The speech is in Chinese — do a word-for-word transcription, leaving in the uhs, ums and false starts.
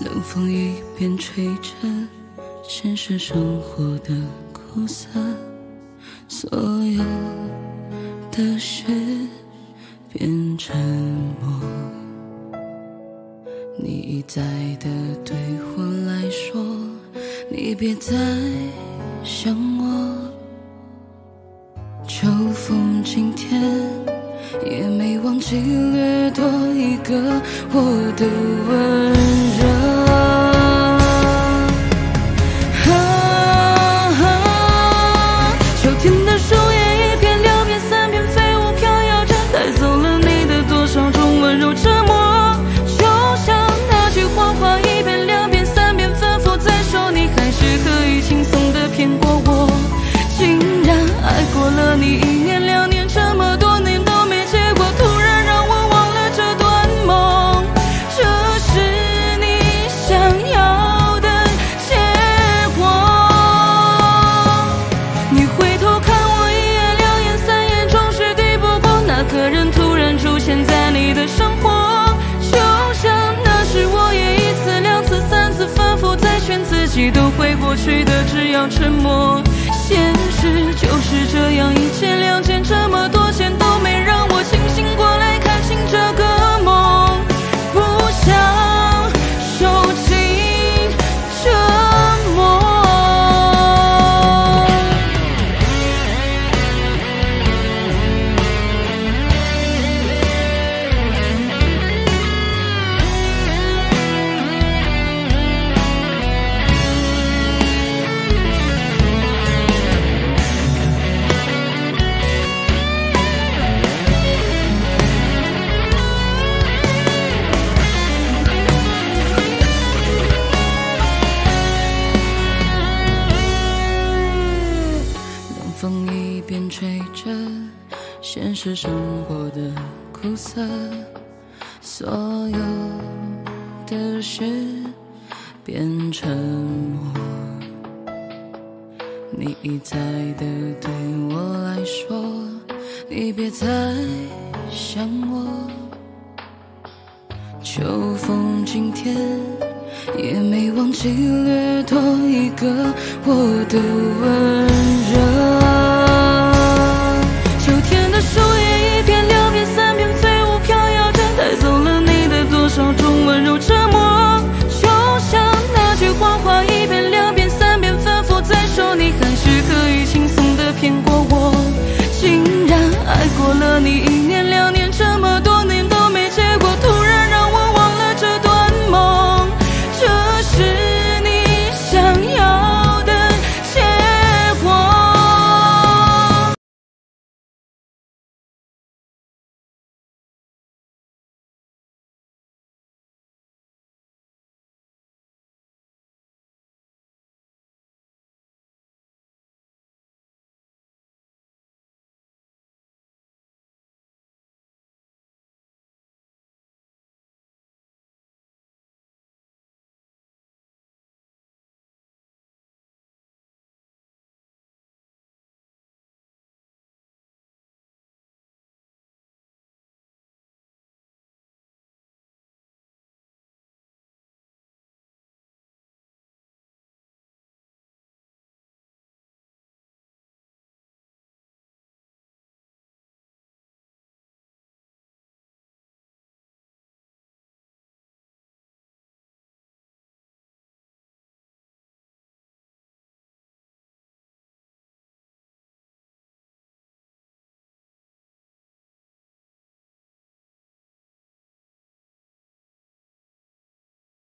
冷风一边吹着现实生活的苦涩，所有的事变沉默。你一再的对我来说，你别再想我。秋风今天也没忘记掠夺一个我的温柔。 都会过去的，只要沉默。现实就是这样，一千两千这么多钱都没让我清醒过来，看清这个梦。不想受尽折磨。 风一边吹着现实生活的苦涩，所有的事变沉默。你一再的对我来说，你别再想我。秋风今天也没忘记掠夺一个我的温柔。